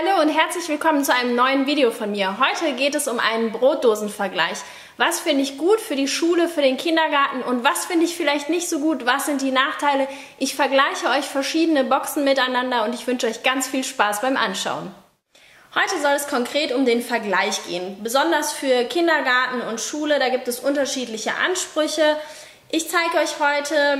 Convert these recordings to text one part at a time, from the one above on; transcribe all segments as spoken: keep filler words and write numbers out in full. Hallo und herzlich willkommen zu einem neuen Video von mir. Heute geht es um einen Brotdosenvergleich. Was finde ich gut für die Schule, für den Kindergarten und was finde ich vielleicht nicht so gut? Was sind die Nachteile? Ich vergleiche euch verschiedene Boxen miteinander und ich wünsche euch ganz viel Spaß beim Anschauen. Heute soll es konkret um den Vergleich gehen. Besonders für Kindergarten und Schule, da gibt es unterschiedliche Ansprüche. Ich zeige euch heute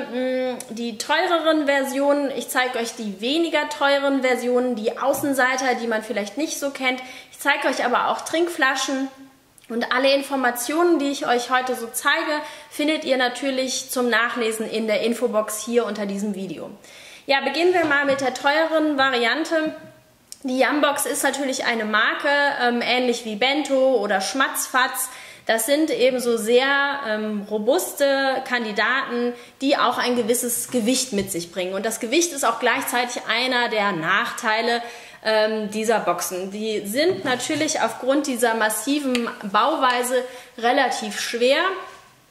mh, die teureren Versionen, ich zeige euch die weniger teuren Versionen, die Außenseiter, die man vielleicht nicht so kennt. Ich zeige euch aber auch Trinkflaschen. Und alle Informationen, die ich euch heute so zeige, findet ihr natürlich zum Nachlesen in der Infobox hier unter diesem Video. Ja, beginnen wir mal mit der teureren Variante. Die Yumbox ist natürlich eine Marke, ähm, ähnlich wie Bento oder Schmatzfatz. Das sind eben so sehr ähm, robuste Kandidaten, die auch ein gewisses Gewicht mit sich bringen. Und das Gewicht ist auch gleichzeitig einer der Nachteile ähm, dieser Boxen. Die sind natürlich aufgrund dieser massiven Bauweise relativ schwer.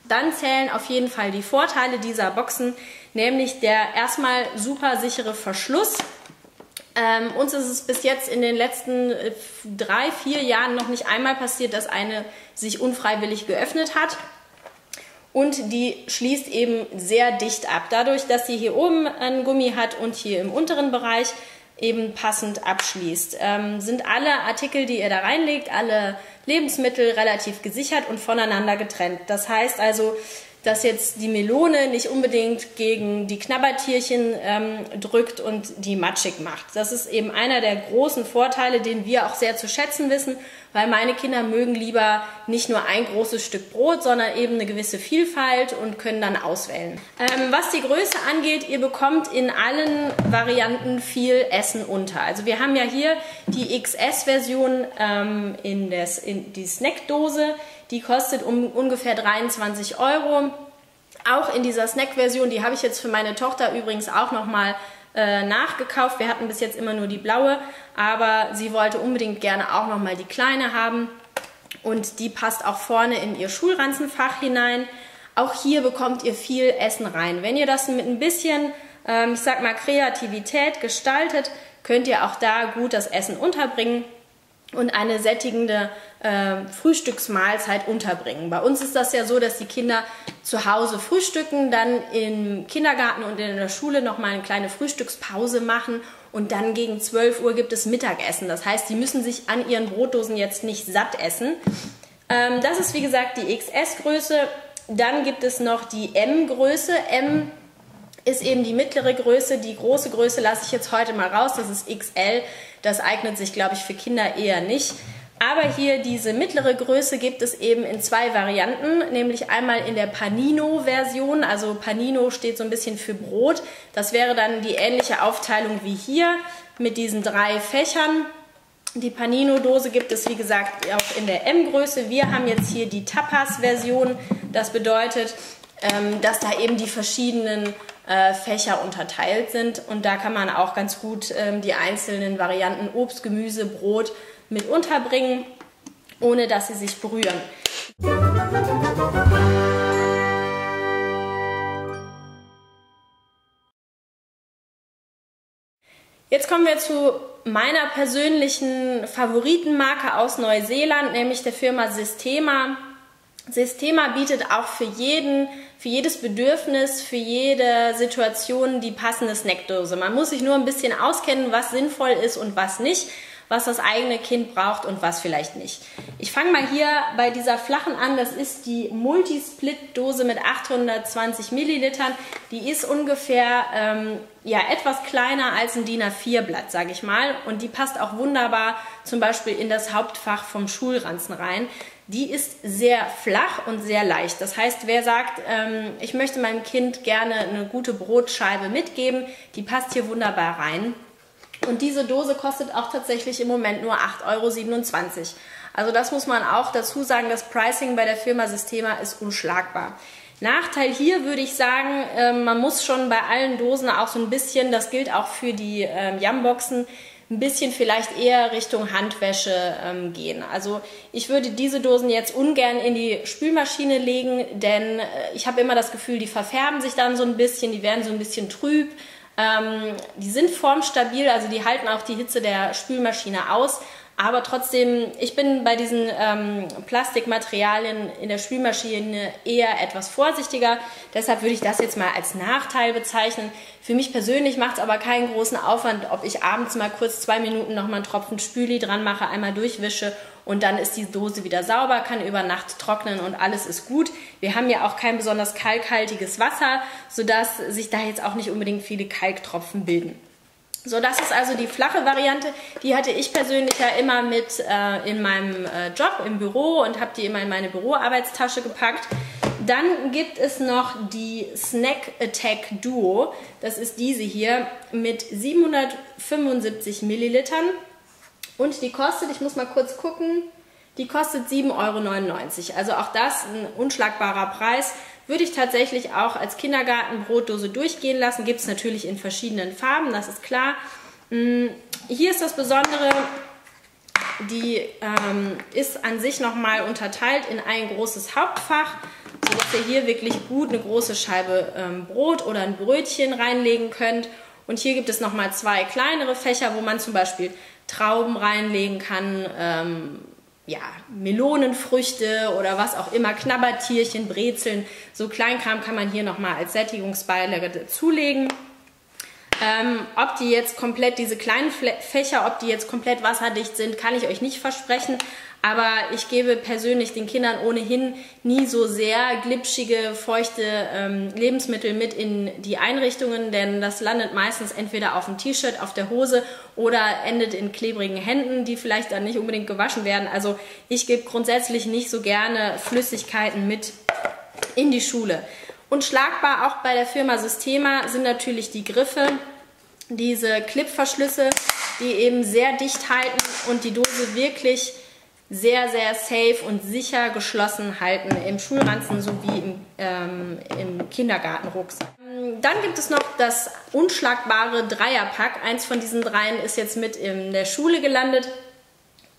Dann zählen auf jeden Fall die Vorteile dieser Boxen, nämlich der erstmal super sichere Verschluss. Ähm, uns ist es bis jetzt in den letzten äh, drei, vier Jahren noch nicht einmal passiert, dass eine sich unfreiwillig geöffnet hat. Und die schließt eben sehr dicht ab. Dadurch, dass sie hier oben einen Gummi hat und hier im unteren Bereich eben passend abschließt, ähm, sind alle Artikel, die ihr da reinlegt, alle Lebensmittel relativ gesichert und voneinander getrennt. Das heißt also, dass jetzt die Melone nicht unbedingt gegen die Knabbertierchen ähm, drückt und die matschig macht. Das ist eben einer der großen Vorteile, den wir auch sehr zu schätzen wissen, weil meine Kinder mögen lieber nicht nur ein großes Stück Brot, sondern eben eine gewisse Vielfalt und können dann auswählen. Ähm, was die Größe angeht, ihr bekommt in allen Varianten viel Essen unter. Also wir haben ja hier die X S-Version ähm, in, in die Snackdose. Die kostet um ungefähr dreiundzwanzig Euro. Auch in dieser Snack-Version, die habe ich jetzt für meine Tochter übrigens auch nochmal äh, nachgekauft. Wir hatten bis jetzt immer nur die blaue, aber sie wollte unbedingt gerne auch nochmal die kleine haben. Und die passt auch vorne in ihr Schulranzenfach hinein. Auch hier bekommt ihr viel Essen rein. Wenn ihr das mit ein bisschen, ähm, ich sag mal, Kreativität gestaltet, könnt ihr auch da gut das Essen unterbringen und eine sättigende äh, Frühstücksmahlzeit unterbringen. Bei uns ist das ja so, dass die Kinder zu Hause frühstücken, dann im Kindergarten und in der Schule nochmal eine kleine Frühstückspause machen und dann gegen zwölf Uhr gibt es Mittagessen. Das heißt, die müssen sich an ihren Brotdosen jetzt nicht satt essen. Ähm, das ist wie gesagt die X S-Größe. Dann gibt es noch die M-Größe. M ist eben die mittlere Größe. Die große Größe lasse ich jetzt heute mal raus. Das ist X L. Das eignet sich, glaube ich, für Kinder eher nicht. Aber hier diese mittlere Größe gibt es eben in zwei Varianten, nämlich einmal in der Panino-Version. Also Panino steht so ein bisschen für Brot. Das wäre dann die ähnliche Aufteilung wie hier mit diesen drei Fächern. Die Panino-Dose gibt es, wie gesagt, auch in der M-Größe. Wir haben jetzt hier die Tapas-Version. Das bedeutet, dass da eben die verschiedenen Fächer unterteilt sind und da kann man auch ganz gut ähm, die einzelnen Varianten Obst, Gemüse, Brot mit unterbringen, ohne dass sie sich berühren. Jetzt kommen wir zu meiner persönlichen Favoritenmarke aus Neuseeland, nämlich der Firma Sistema. Sistema bietet auch für jeden, für jedes Bedürfnis, für jede Situation die passende Snackdose. Man muss sich nur ein bisschen auskennen, was sinnvoll ist und was nicht, was das eigene Kind braucht und was vielleicht nicht. Ich fange mal hier bei dieser flachen an. Das ist die Multisplit-Dose mit achthundertzwanzig Millilitern. Die ist ungefähr ähm, ja, etwas kleiner als ein D I N A vier Blatt, sage ich mal. Und die passt auch wunderbar zum Beispiel in das Hauptfach vom Schulranzen rein. Die ist sehr flach und sehr leicht. Das heißt, wer sagt, ähm, ich möchte meinem Kind gerne eine gute Brotscheibe mitgeben, die passt hier wunderbar rein. Und diese Dose kostet auch tatsächlich im Moment nur acht Euro siebenundzwanzig. Also das muss man auch dazu sagen, das Pricing bei der Firma Sistema ist unschlagbar. Nachteil hier würde ich sagen, äh, man muss schon bei allen Dosen auch so ein bisschen, das gilt auch für die äh, Yumboxen, ein bisschen vielleicht eher Richtung Handwäsche ähm, gehen. Also ich würde diese Dosen jetzt ungern in die Spülmaschine legen, denn äh, ich habe immer das Gefühl, die verfärben sich dann so ein bisschen, die werden so ein bisschen trüb. Ähm, die sind formstabil, also die halten auch die Hitze der Spülmaschine aus. Aber trotzdem, ich bin bei diesen ähm, Plastikmaterialien in der Spülmaschine eher etwas vorsichtiger. Deshalb würde ich das jetzt mal als Nachteil bezeichnen. Für mich persönlich macht es aber keinen großen Aufwand, ob ich abends mal kurz zwei Minuten nochmal einen Tropfen Spüli dran mache, einmal durchwische und dann ist die Dose wieder sauber, kann über Nacht trocknen und alles ist gut. Wir haben ja auch kein besonders kalkhaltiges Wasser, sodass sich da jetzt auch nicht unbedingt viele Kalktropfen bilden. So, das ist also die flache Variante. Die hatte ich persönlich ja immer mit äh, in meinem äh, Job im Büro und habe die immer in meine Büroarbeitstasche gepackt. Dann gibt es noch die Snack Attack Duo. Das ist diese hier mit siebenhundertfünfundsiebzig Millilitern. Und die kostet, ich muss mal kurz gucken, die kostet sieben Euro neunundneunzig. Also auch das ein unschlagbarer Preis. Würde ich tatsächlich auch als Kindergartenbrotdose durchgehen lassen. Gibt es natürlich in verschiedenen Farben, das ist klar. Hier ist das Besondere, die ähm, ist an sich nochmal unterteilt in ein großes Hauptfach, sodass ihr hier wirklich gut eine große Scheibe ähm, Brot oder ein Brötchen reinlegen könnt. Und hier gibt es nochmal zwei kleinere Fächer, wo man zum Beispiel Trauben reinlegen kann, ähm, ja, Melonenfrüchte oder was auch immer, Knabbertierchen, Brezeln, so Kleinkram kann man hier nochmal als Sättigungsbeilage dazulegen. Ähm, ob die jetzt komplett, diese kleinen Fächer, ob die jetzt komplett wasserdicht sind, kann ich euch nicht versprechen, aber ich gebe persönlich den Kindern ohnehin nie so sehr glitschige, feuchte ähm, Lebensmittel mit in die Einrichtungen, denn das landet meistens entweder auf dem T-Shirt, auf der Hose oder endet in klebrigen Händen, die vielleicht dann nicht unbedingt gewaschen werden. Also ich gebe grundsätzlich nicht so gerne Flüssigkeiten mit in die Schule. Und schlagbar auch bei der Firma Sistema sind natürlich die Griffe, diese Clipverschlüsse, die eben sehr dicht halten und die Dose wirklich sehr, sehr safe und sicher geschlossen halten im Schulranzen sowie im, ähm, im Kindergartenrucksack. Dann gibt es noch das unschlagbare Dreierpack. Eins von diesen dreien ist jetzt mit in der Schule gelandet.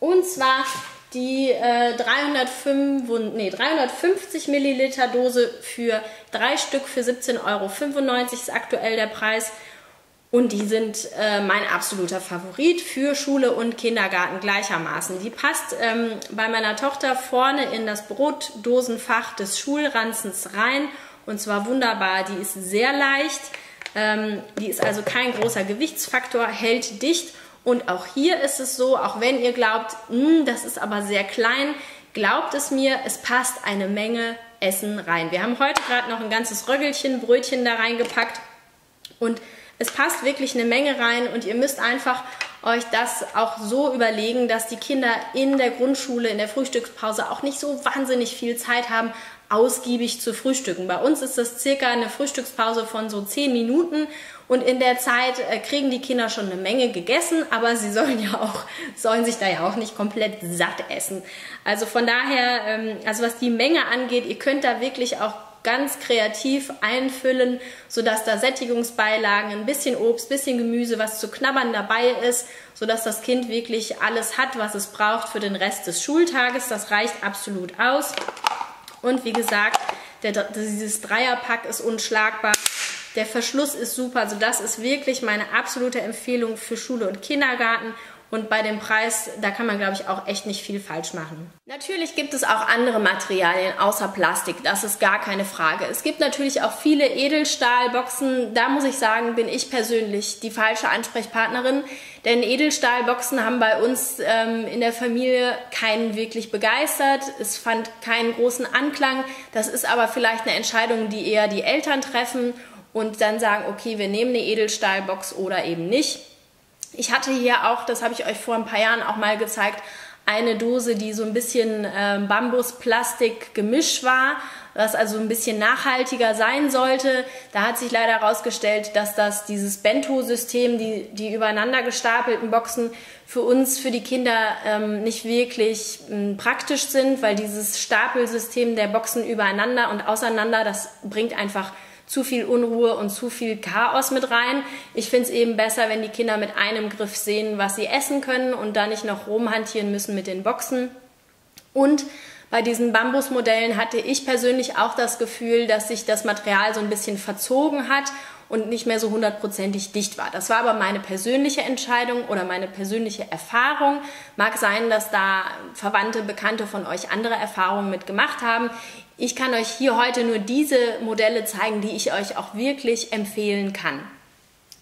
Und zwar die äh, dreihundertfünf, nee, dreihundertfünfzig Milliliter Dose für drei Stück für siebzehn Euro fünfundneunzig ist aktuell der Preis. Und die sind äh, mein absoluter Favorit für Schule und Kindergarten gleichermaßen. Die passt ähm, bei meiner Tochter vorne in das Brotdosenfach des Schulranzens rein. Und zwar wunderbar, die ist sehr leicht. Ähm, die ist also kein großer Gewichtsfaktor, hält dicht. Und auch hier ist es so, auch wenn ihr glaubt, das ist aber sehr klein, glaubt es mir, es passt eine Menge Essen rein. Wir haben heute gerade noch ein ganzes Röggelchen, Brötchen da reingepackt und es passt wirklich eine Menge rein und ihr müsst einfach euch das auch so überlegen, dass die Kinder in der Grundschule, in der Frühstückspause auch nicht so wahnsinnig viel Zeit haben, ausgiebig zu frühstücken. Bei uns ist das circa eine Frühstückspause von so zehn Minuten und in der Zeit kriegen die Kinder schon eine Menge gegessen, aber sie sollen ja auch, sollen sich da ja auch nicht komplett satt essen. Also von daher, also was die Menge angeht, ihr könnt da wirklich auch ganz kreativ einfüllen, sodass da Sättigungsbeilagen, ein bisschen Obst, ein bisschen Gemüse, was zu knabbern dabei ist, sodass das Kind wirklich alles hat, was es braucht für den Rest des Schultages. Das reicht absolut aus. Und wie gesagt, der, dieses Dreierpack ist unschlagbar. Der Verschluss ist super. Also das ist wirklich meine absolute Empfehlung für Schule und Kindergarten. Und bei dem Preis, da kann man, glaube ich, auch echt nicht viel falsch machen. Natürlich gibt es auch andere Materialien außer Plastik. Das ist gar keine Frage. Es gibt natürlich auch viele Edelstahlboxen. Da muss ich sagen, bin ich persönlich die falsche Ansprechpartnerin. Denn Edelstahlboxen haben bei uns ähm, in der Familie keinen wirklich begeistert. Es fand keinen großen Anklang. Das ist aber vielleicht eine Entscheidung, die eher die Eltern treffen und dann sagen, okay, wir nehmen eine Edelstahlbox oder eben nicht. Ich hatte hier auch, das habe ich euch vor ein paar Jahren auch mal gezeigt, eine Dose, die so ein bisschen äh, Bambus-Plastik-Gemisch war, was also ein bisschen nachhaltiger sein sollte. Da hat sich leider herausgestellt, dass das dieses Bento-System, die, die übereinander gestapelten Boxen, für uns, für die Kinder ähm, nicht wirklich ähm, praktisch sind, weil dieses Stapelsystem der Boxen übereinander und auseinander, das bringt einfach zu viel Unruhe und zu viel Chaos mit rein. Ich finde es eben besser, wenn die Kinder mit einem Griff sehen, was sie essen können und da nicht noch rumhantieren müssen mit den Boxen. Und bei diesen Bambusmodellen hatte ich persönlich auch das Gefühl, dass sich das Material so ein bisschen verzogen hat und nicht mehr so hundertprozentig dicht war. Das war aber meine persönliche Entscheidung oder meine persönliche Erfahrung. Mag sein, dass da Verwandte, Bekannte von euch andere Erfahrungen mit gemacht haben. Ich kann euch hier heute nur diese Modelle zeigen, die ich euch auch wirklich empfehlen kann.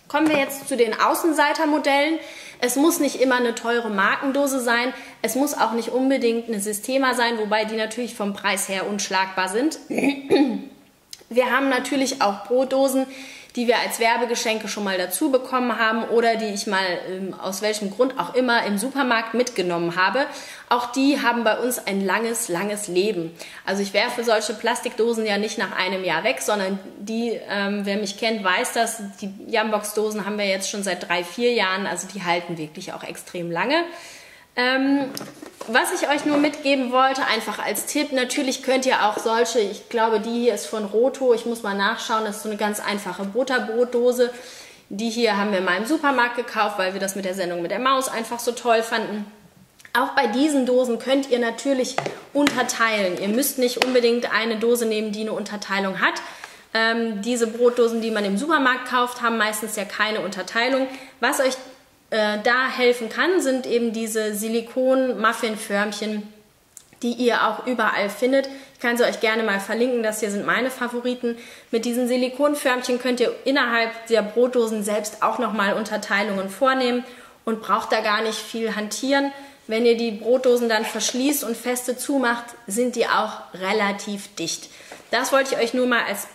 Kommen wir jetzt zu den Außenseitermodellen. Es muss nicht immer eine teure Markendose sein. Es muss auch nicht unbedingt eine Sistema sein, wobei die natürlich vom Preis her unschlagbar sind. Wir haben natürlich auch Brotdosen, die wir als Werbegeschenke schon mal dazu bekommen haben oder die ich mal ähm, aus welchem Grund auch immer im Supermarkt mitgenommen habe. Auch die haben bei uns ein langes, langes Leben. Also ich werfe solche Plastikdosen ja nicht nach einem Jahr weg, sondern die, ähm, wer mich kennt, weiß das. Die Yumbox-Dosen haben wir jetzt schon seit drei, vier Jahren, also die halten wirklich auch extrem lange. Ähm, was ich euch nur mitgeben wollte, einfach als Tipp, natürlich könnt ihr auch solche, ich glaube, die hier ist von Rotho, ich muss mal nachschauen, das ist so eine ganz einfache Butterbrotdose. Die hier haben wir mal im Supermarkt gekauft, weil wir das mit der Sendung mit der Maus einfach so toll fanden. Auch bei diesen Dosen könnt ihr natürlich unterteilen. Ihr müsst nicht unbedingt eine Dose nehmen, die eine Unterteilung hat. Ähm, diese Brotdosen, die man im Supermarkt kauft, haben meistens ja keine Unterteilung. Was euch da helfen kann, sind eben diese Silikon-Muffin-Förmchen, die ihr auch überall findet. Ich kann sie euch gerne mal verlinken, das hier sind meine Favoriten. Mit diesen Silikonförmchen könnt ihr innerhalb der Brotdosen selbst auch nochmal Unterteilungen vornehmen und braucht da gar nicht viel hantieren. Wenn ihr die Brotdosen dann verschließt und feste zumacht, sind die auch relativ dicht. Das wollte ich euch nur mal als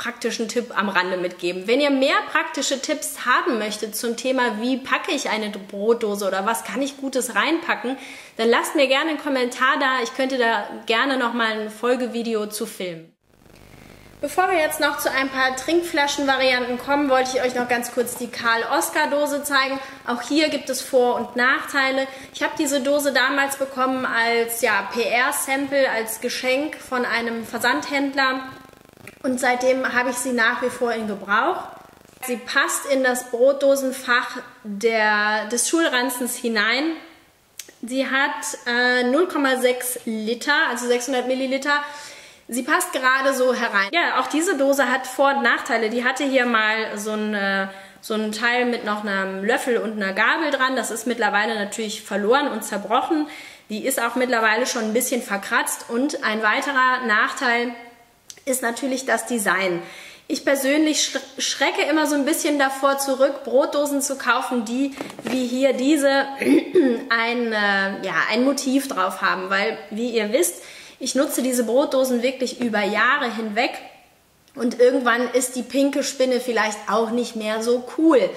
praktischen Tipp am Rande mitgeben. Wenn ihr mehr praktische Tipps haben möchtet zum Thema, wie packe ich eine Brotdose oder was kann ich Gutes reinpacken, dann lasst mir gerne einen Kommentar da. Ich könnte da gerne nochmal ein Folgevideo zu filmen. Bevor wir jetzt noch zu ein paar Trinkflaschenvarianten kommen, wollte ich euch noch ganz kurz die Carl Oscar Dose zeigen. Auch hier gibt es Vor- und Nachteile. Ich habe diese Dose damals bekommen als ja, P R-Sample, als Geschenk von einem Versandhändler. Und seitdem habe ich sie nach wie vor in Gebrauch. Sie passt in das Brotdosenfach der, des Schulranzens hinein. Sie hat äh, null Komma sechs Liter, also sechshundert Milliliter. Sie passt gerade so herein. Ja, auch diese Dose hat Vor- und Nachteile. Die hatte hier mal so ein, so ein Teil mit noch einem Löffel und einer Gabel dran. Das ist mittlerweile natürlich verloren und zerbrochen. Die ist auch mittlerweile schon ein bisschen verkratzt. Und ein weiterer Nachteil ist natürlich das Design. Ich persönlich schrecke immer so ein bisschen davor zurück, Brotdosen zu kaufen, die wie hier diese ein, äh, ja, ein Motiv drauf haben, weil, wie ihr wisst, ich nutze diese Brotdosen wirklich über Jahre hinweg und irgendwann ist die pinke Spinne vielleicht auch nicht mehr so cool.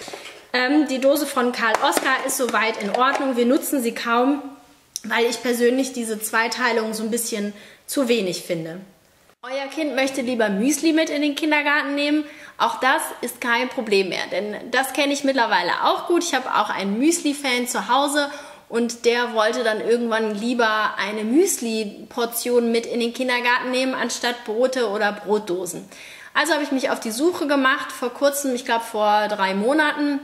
Ähm, die Dose von Carl Oscar ist soweit in Ordnung, wir nutzen sie kaum, weil ich persönlich diese Zweiteilung so ein bisschen zu wenig finde. Euer Kind möchte lieber Müsli mit in den Kindergarten nehmen. Auch das ist kein Problem mehr, denn das kenne ich mittlerweile auch gut. Ich habe auch einen Müsli-Fan zu Hause und der wollte dann irgendwann lieber eine Müsli-Portion mit in den Kindergarten nehmen, anstatt Brote oder Brotdosen. Also habe ich mich auf die Suche gemacht, vor kurzem, ich glaube vor drei Monaten.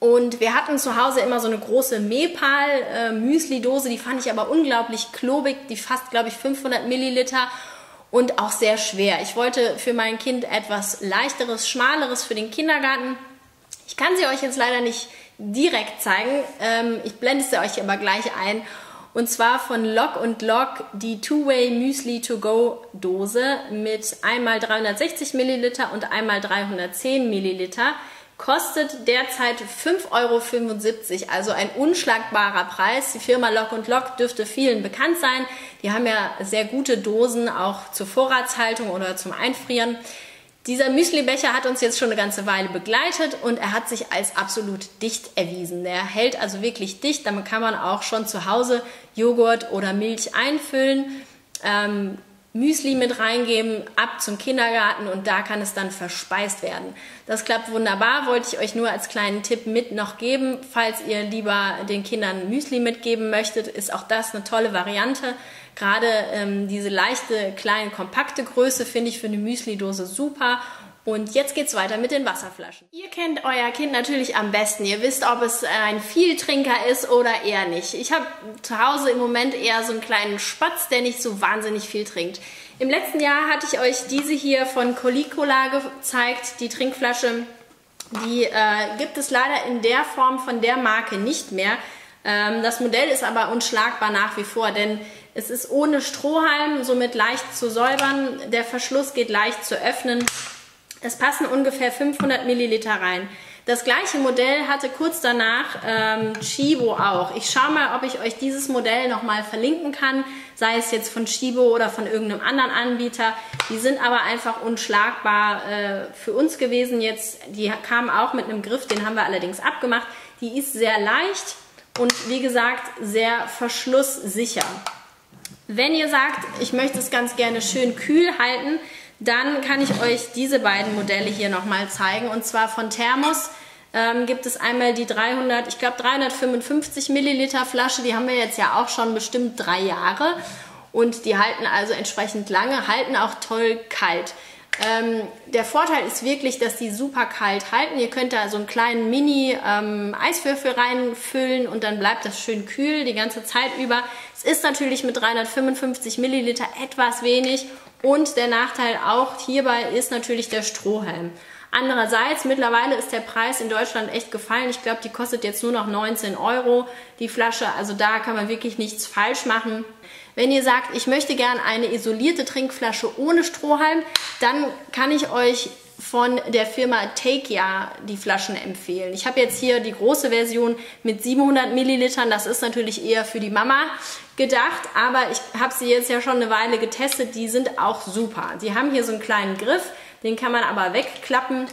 Und wir hatten zu Hause immer so eine große Mepal-Müsli-Dose, die fand ich aber unglaublich klobig, die fasst, glaube ich, fünfhundert Milliliter. Und auch sehr schwer. Ich wollte für mein Kind etwas leichteres, schmaleres für den Kindergarten. Ich kann sie euch jetzt leider nicht direkt zeigen. Ähm, ich blende sie euch aber gleich ein. Und zwar von Lock und Lock die Two-Way Müsli To Go Dose mit einmal dreihundertsechzig Milliliter und einmal dreihundertzehn Milliliter. Kostet derzeit fünf Euro fünfundsiebzig, also ein unschlagbarer Preis. Die Firma Lock und Lock dürfte vielen bekannt sein. Die haben ja sehr gute Dosen, auch zur Vorratshaltung oder zum Einfrieren. Dieser Müslibecher hat uns jetzt schon eine ganze Weile begleitet und er hat sich als absolut dicht erwiesen. Der hält also wirklich dicht, damit kann man auch schon zu Hause Joghurt oder Milch einfüllen. Ähm, Müsli mit reingeben, ab zum Kindergarten und da kann es dann verspeist werden. Das klappt wunderbar, wollte ich euch nur als kleinen Tipp mit noch geben. Falls ihr lieber den Kindern Müsli mitgeben möchtet, ist auch das eine tolle Variante. Gerade ähm, diese leichte, kleine, kompakte Größe finde ich für eine Müsli-Dose super. Und jetzt geht's weiter mit den Wasserflaschen. Ihr kennt euer Kind natürlich am besten. Ihr wisst, ob es ein Vieltrinker ist oder eher nicht. Ich habe zu Hause im Moment eher so einen kleinen Spatz, der nicht so wahnsinnig viel trinkt. Im letzten Jahr hatte ich euch diese hier von Colicola gezeigt, die Trinkflasche. Die äh, gibt es leider in der Form von der Marke nicht mehr. Ähm, das Modell ist aber unschlagbar nach wie vor, denn es ist ohne Strohhalm, somit leicht zu säubern. Der Verschluss geht leicht zu öffnen. Es passen ungefähr fünfhundert Milliliter rein. Das gleiche Modell hatte kurz danach ähm, Tchibo auch. Ich schaue mal, ob ich euch dieses Modell nochmal verlinken kann, sei es jetzt von Tchibo oder von irgendeinem anderen Anbieter. Die sind aber einfach unschlagbar äh, für uns gewesen jetzt. Die kamen auch mit einem Griff, den haben wir allerdings abgemacht. Die ist sehr leicht und wie gesagt sehr verschlusssicher. Wenn ihr sagt, ich möchte es ganz gerne schön kühl halten, dann kann ich euch diese beiden Modelle hier nochmal zeigen. Und zwar von Thermos ähm, gibt es einmal die dreihundert, ich glaube dreihundertfünfundfünfzig Milliliter Flasche. Die haben wir jetzt ja auch schon bestimmt drei Jahre. Und die halten also entsprechend lange, halten auch toll kalt. Ähm, der Vorteil ist wirklich, dass die super kalt halten. Ihr könnt da so einen kleinen Mini-Eiswürfel ähm, reinfüllen und dann bleibt das schön kühl die ganze Zeit über. Es ist natürlich mit dreihundertfünfundfünfzig Milliliter etwas wenig. Und der Nachteil auch hierbei ist natürlich der Strohhalm. Andererseits, mittlerweile ist der Preis in Deutschland echt gefallen. Ich glaube, die kostet jetzt nur noch neunzehn Euro, die Flasche. Also da kann man wirklich nichts falsch machen. Wenn ihr sagt, ich möchte gern eine isolierte Trinkflasche ohne Strohhalm, dann kann ich euch von der Firma Takeya die Flaschen empfehlen. Ich habe jetzt hier die große Version mit siebenhundert Millilitern. Das ist natürlich eher für die Mama gedacht, aber ich habe sie jetzt ja schon eine Weile getestet. Die sind auch super. Die haben hier so einen kleinen Griff, den kann man aber wegklappen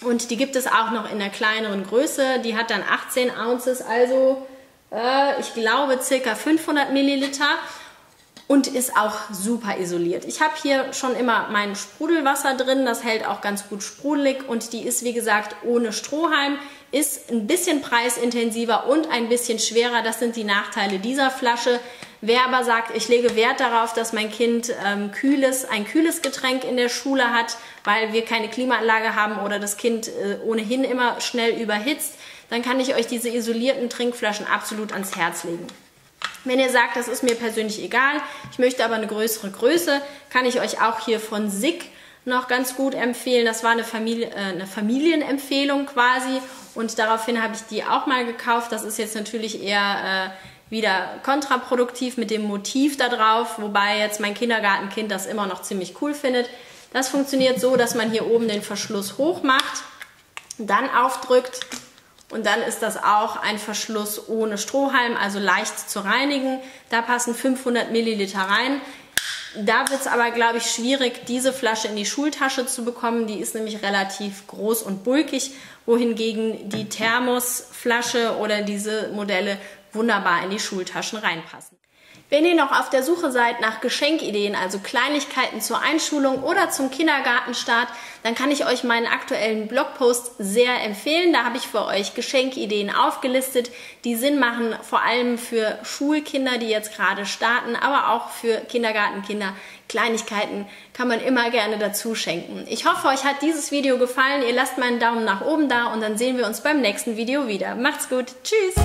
und die gibt es auch noch in der kleineren Größe. Die hat dann achtzehn Ounces, also äh, ich glaube ca. fünfhundert Milliliter. Und ist auch super isoliert. Ich habe hier schon immer mein Sprudelwasser drin, das hält auch ganz gut sprudelig und die ist wie gesagt ohne Strohhalm, ist ein bisschen preisintensiver und ein bisschen schwerer. Das sind die Nachteile dieser Flasche. Wer aber sagt, ich lege Wert darauf, dass mein Kind ähm, kühles, ein kühles Getränk in der Schule hat, weil wir keine Klimaanlage haben oder das Kind äh, ohnehin immer schnell überhitzt, dann kann ich euch diese isolierten Trinkflaschen absolut ans Herz legen. Wenn ihr sagt, das ist mir persönlich egal, ich möchte aber eine größere Größe, kann ich euch auch hier von SIGG noch ganz gut empfehlen. Das war eine, Familie, äh, eine Familienempfehlung quasi und daraufhin habe ich die auch mal gekauft. Das ist jetzt natürlich eher äh, wieder kontraproduktiv mit dem Motiv da drauf, wobei jetzt mein Kindergartenkind das immer noch ziemlich cool findet. Das funktioniert so, dass man hier oben den Verschluss hoch macht, dann aufdrückt. Und dann ist das auch ein Verschluss ohne Strohhalm, also leicht zu reinigen. Da passen fünfhundert Milliliter rein. Da wird es aber, glaube ich, schwierig, diese Flasche in die Schultasche zu bekommen. Die ist nämlich relativ groß und bulkig, wohingegen die Thermosflasche oder diese Modelle wunderbar in die Schultaschen reinpassen. Wenn ihr noch auf der Suche seid nach Geschenkideen, also Kleinigkeiten zur Einschulung oder zum Kindergartenstart, dann kann ich euch meinen aktuellen Blogpost sehr empfehlen. Da habe ich für euch Geschenkideen aufgelistet, die Sinn machen, vor allem für Schulkinder, die jetzt gerade starten, aber auch für Kindergartenkinder. Kleinigkeiten kann man immer gerne dazu schenken. Ich hoffe, euch hat dieses Video gefallen. Ihr lasst meinen Daumen nach oben da und dann sehen wir uns beim nächsten Video wieder. Macht's gut, tschüss!